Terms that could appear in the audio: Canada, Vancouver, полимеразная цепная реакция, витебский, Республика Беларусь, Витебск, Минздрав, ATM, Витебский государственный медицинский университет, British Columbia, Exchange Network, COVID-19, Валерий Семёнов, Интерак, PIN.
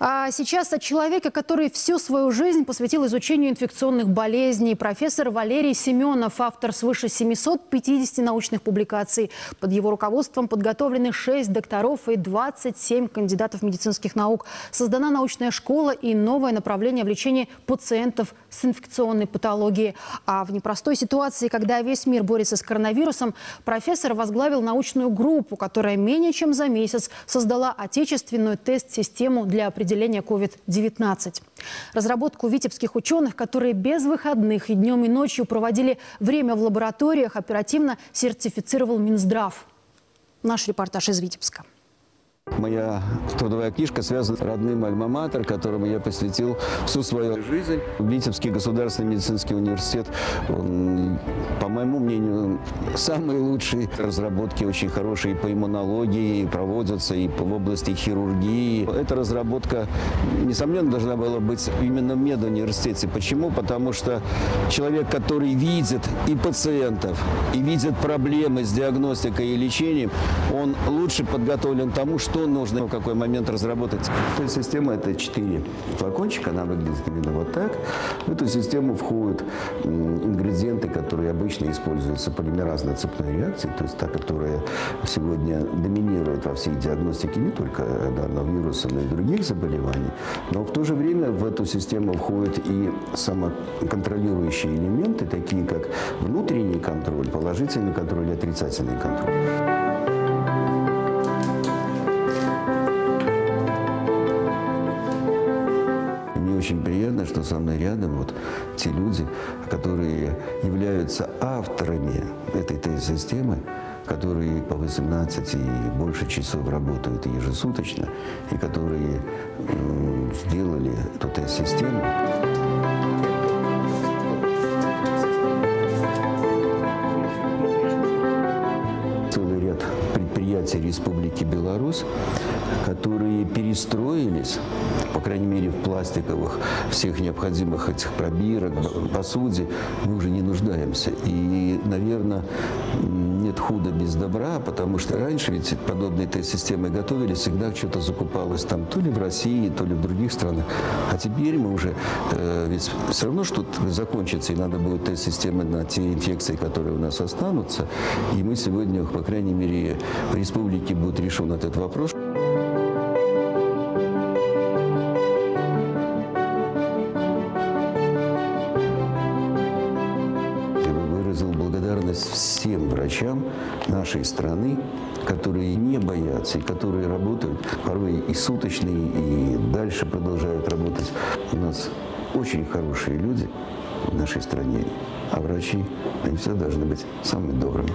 Сейчас от человека, который всю свою жизнь посвятил изучению инфекционных болезней, профессор Валерий Семёнов, автор свыше 750 научных публикаций. Под его руководством подготовлены 6 докторов и 27 кандидатов медицинских наук. Создана научная школа и новое направление в лечении пациентов с инфекционной патологией. А в непростой ситуации, когда весь мир борется с коронавирусом, профессор возглавил научную группу, которая менее чем за месяц создала отечественную тест-систему для определения COVID-19. Разработку витебских ученых, которые без выходных и днем, и ночью проводили время в лабораториях, оперативно сертифицировал Минздрав. Наш репортаж из Витебска. Моя трудовая книжка связана с родным альма-матер, которому я посвятил всю свою жизнь. Витебский государственный медицинский университет, он, по моему мнению, самые лучшие разработки, очень хорошие по иммунологии, проводятся и в области хирургии. Эта разработка, несомненно, должна была быть именно в медуниверситете. Почему? Потому что человек, который видит и пациентов, и видит проблемы с диагностикой и лечением, он лучше подготовлен к тому, что нужно в какой момент разработать. То есть система — это 4 флакончика, она выглядит именно вот так. В эту систему входят ингредиенты, которые обычно используются полимеразно-цепной реакции, то есть та, которая сегодня доминирует во всей диагностике не только данного вируса, но и других заболеваний. Но в то же время в эту систему входят и самоконтролирующие элементы, такие как внутренний контроль, положительный контроль и отрицательный контроль. Очень приятно, что со мной рядом вот те люди, которые являются авторами этой тест-системы, которые по 18 и больше часов работают ежесуточно, и которые сделали эту тест-систему. Целый ряд предприятий Республики Беларусь, которые перестроились, по крайней мере, в пластиковых всех необходимых этих пробирок, посуде, мы уже не нуждаемся. И, наверное, нет худа без добра, потому что раньше ведь подобные тест-системы готовились, всегда что-то закупалось там то ли в России, то ли в других странах. А теперь мы уже, ведь все равно что-то закончится, и надо будет тест-системы на те инфекции, которые у нас останутся. И мы сегодня, по крайней мере, в республике будет решен этот вопрос. Всем врачам нашей страны, которые не боятся и которые работают порой и суточные, и дальше продолжают работать. У нас очень хорошие люди в нашей стране, а врачи, они всегда должны быть самыми добрыми.